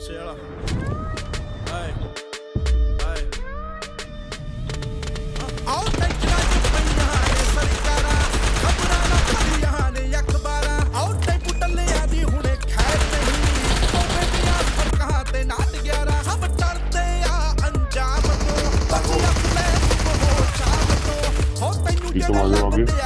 موسيقى. هاي هاي أو